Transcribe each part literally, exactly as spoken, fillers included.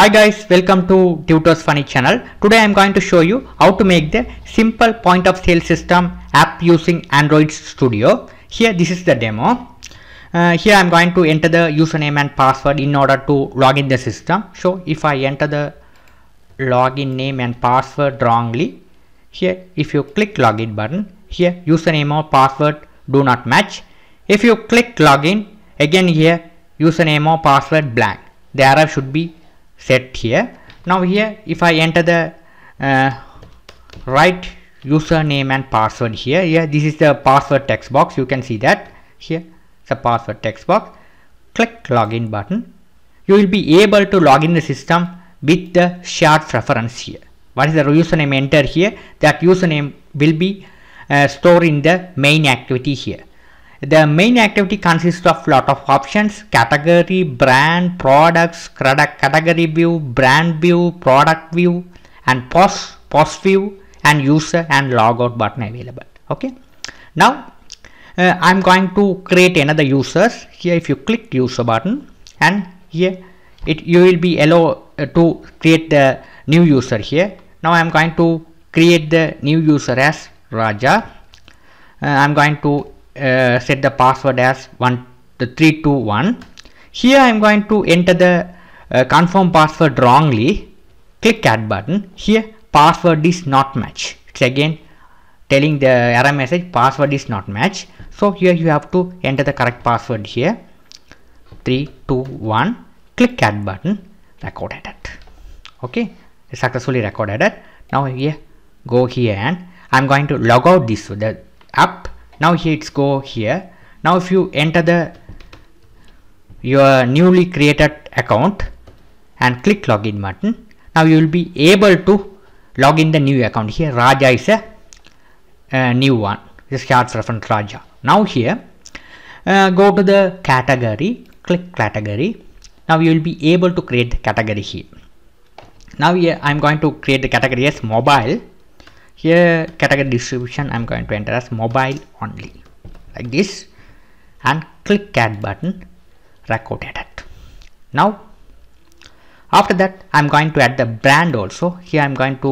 Hi guys, welcome to Tutors Funny channel. Today I am going to show you how to make the simple point of sale system app using Android Studio. Here this is the demo. Uh, here I am going to enter the username and password in order to log in the system. So if I enter the login name and password wrongly, here if you click login button, here username or password do not match. If you click login again, here username or password blank. The error should be set here. Now here if I enter the uh, right username and password, here here this is the password text box, you can see that here it's a password text box. Click login button, you will be able to log in the system with the shared reference. Here what is the username enter here, that username will be uh, stored in the main activity. Here the main activity consists of lot of options: category, brand, products, category view, brand view, product view, and post, post view, and user and logout button available. Okay. Now uh, I'm going to create another users. Here if you click user button, and here it you will be allowed uh, to create the new user here. Now I'm going to create the new user as Raja. Uh, I'm going to Uh, set the password as one two three two one. Here I am going to enter the uh, confirm password wrongly. Click add button. Here password is not match. It's again telling the error message password is not match. So here you have to enter the correct password here. three two one. Click add button. Record edit. Okay, successfully record edit. Now here go here and I am going to log out this the app. Now here it's go here. Now if you enter the your newly created account and click login button, now you will be able to log in the new account. Here Raja is a uh, new one, this starts reference Raja. Now here uh, go to the category, click category. Now you will be able to create the category here. Now here I'm going to create the category as mobile. Here category distribution I'm going to enter as mobile only, like this, and click add button, record edit. Now after that I'm going to add the brand also. Here I'm going to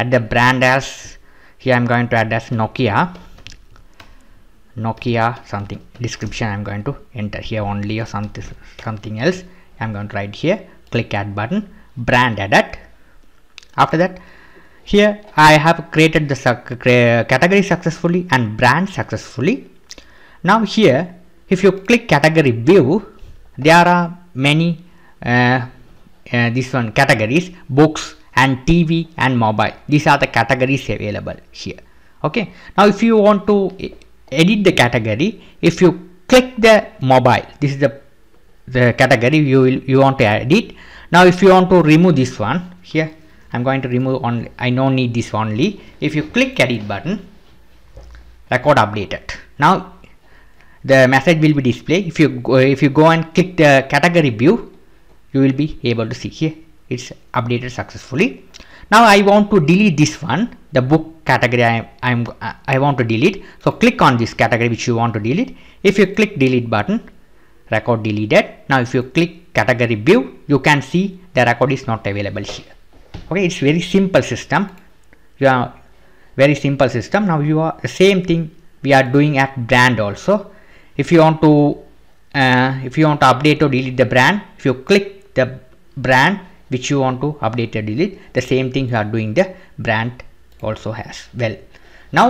add the brand as, here I'm going to add as Nokia, Nokia something, description I'm going to enter here only, or something something else I'm going to write here. Click add button, brand edit. After that here I have created the category successfully and brand successfully. Now here if you click category view, there are many uh, uh, this one categories, books and T V and mobile. These are the categories available here. Okay. Now if you want to edit the category, if you click the mobile, this is the, the category you will you want to edit. Now if you want to remove this one, here I'm going to remove only, I no need this only. If you click edit button, record updated. Now the message will be displayed. If you go, if you go and click the category view, you will be able to see here it's updated successfully. Now I want to delete this one, the book category. I I'm I want to delete. So click on this category which you want to delete. If you click delete button, record deleted. Now if you click category view, you can see the record is not available here. Okay, it's very simple system. You are very simple system. Now you are the same thing we are doing at brand also. If you want to uh, if you want to update or delete the brand, if you click the brand which you want to update or delete, the same thing you are doing the brand also as well. Now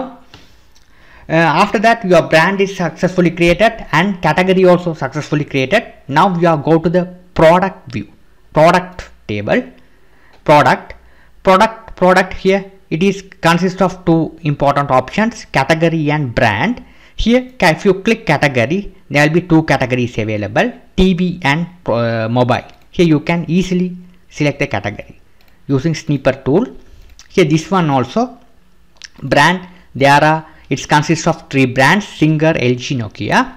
uh, after that your brand is successfully created and category also successfully created. Now you are go to the product view, product table. Product, product, product here it is consists of two important options, category and brand. Here if you click category, there will be two categories available, T V and uh, mobile. Here you can easily select the category using sniper tool. Here this one also, brand, there are, it consists of three brands, Singer, L G, Nokia.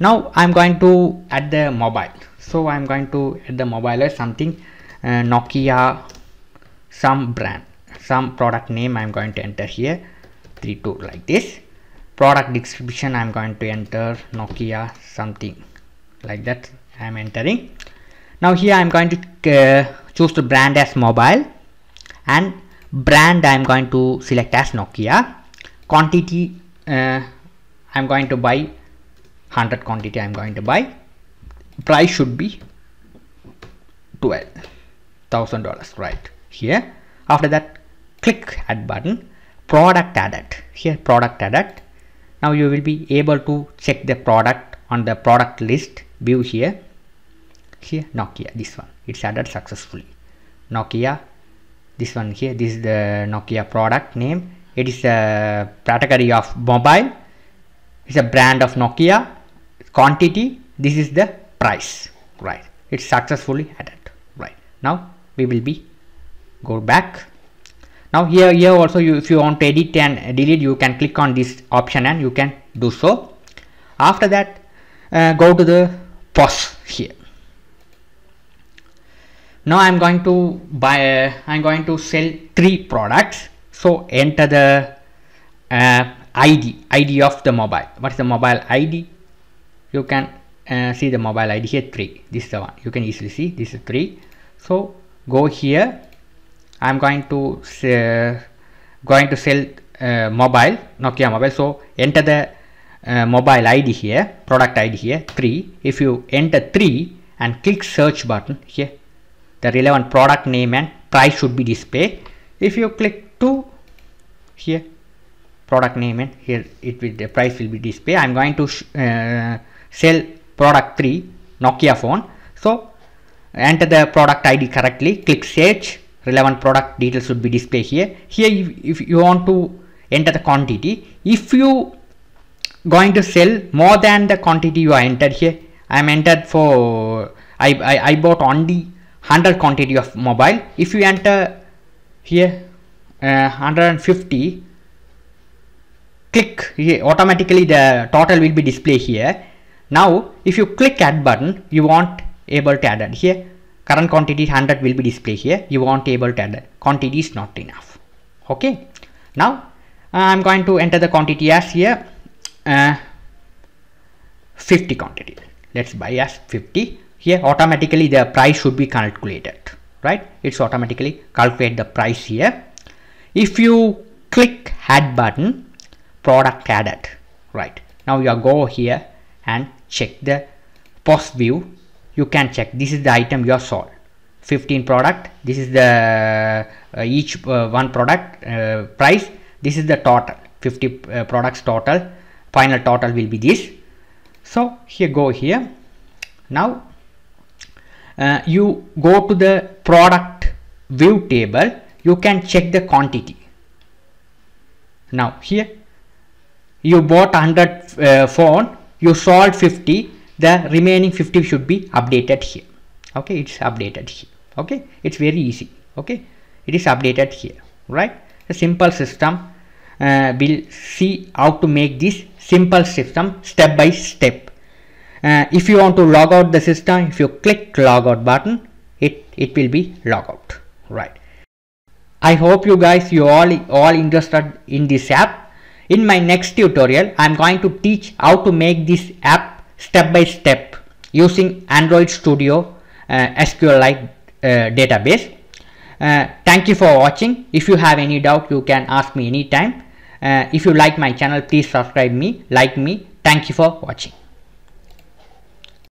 Now I am going to add the mobile. So I am going to add the mobile or something. Uh, Nokia, some brand, some product name I'm going to enter here, three two, like this. Product description I'm going to enter Nokia something, like that I'm entering. Now here I'm going to uh, choose the brand as mobile, and brand I'm going to select as Nokia. Quantity uh, I'm going to buy one hundred quantity I'm going to buy. Price should be twelve thousand dollars right here. After that, click add button, product added here, product added. Now you will be able to check the product on the product list view here. Here Nokia, this one, it's added successfully. Nokia, this one here, this is the Nokia product name. It is a category of mobile. It's a brand of Nokia. Quantity, this is the price, right? It's successfully added, right? Now we will be go back. Now here, here also you, if you want to edit and delete, you can click on this option and you can do so. After that, uh, go to the pause here. Now I'm going to buy, uh, I'm going to sell three products. So enter the uh, I D, I D of the mobile. What's the mobile I D? You can uh, see the mobile I D here, three. This is the one, you can easily see, this is three. So go here. I'm going to uh, going to sell uh, mobile, Nokia mobile. So enter the uh, mobile I D here, product I D here, three. If you enter three and click search button here, the relevant product name and price should be displayed. If you click two here, product name and here it will, the price will be displayed. I'm going to uh, sell product three, Nokia phone. So enter the product I D correctly, click search. Relevant product details should be displayed here. Here if, if you want to enter the quantity, if you going to sell more than the quantity you are entered here, I am entered for, I, I, I bought only one hundred quantity of mobile. If you enter here uh, one hundred fifty, click here, automatically the total will be displayed here. Now if you click add button, you won't able to add it here. Current quantity one hundred will be displayed here. You won't able to add, quantity is not enough. Okay. Now I'm going to enter the quantity as here uh, fifty quantity. Let's buy as fifty. Here automatically the price should be calculated, right? It's automatically calculate the price here. If you click add button, product added, right? Now you go here and check the post view. You can check, this is the item you are sold, fifteen product, this is the uh, each uh, one product uh, price, this is the total, fifty uh, products total, final total will be this. So here go here. Now uh, you go to the product view table, you can check the quantity. Now here you bought one hundred uh, phone, you sold fifty, the remaining fifty should be updated here. Okay, it's updated here. Okay, it's very easy. Okay, it is updated here, right? A simple system. Uh, we'll see how to make this simple system step by step. Uh, if you want to log out the system, if you click log out button, it it will be log out, right? I hope you guys, you all all interested in this app. In my next tutorial, I'm going to teach how to make this app step by step using Android Studio uh, SQLite uh, database. Uh, thank you for watching. If you have any doubt, you can ask me anytime. Uh, if you like my channel, please subscribe me, like me. Thank you for watching.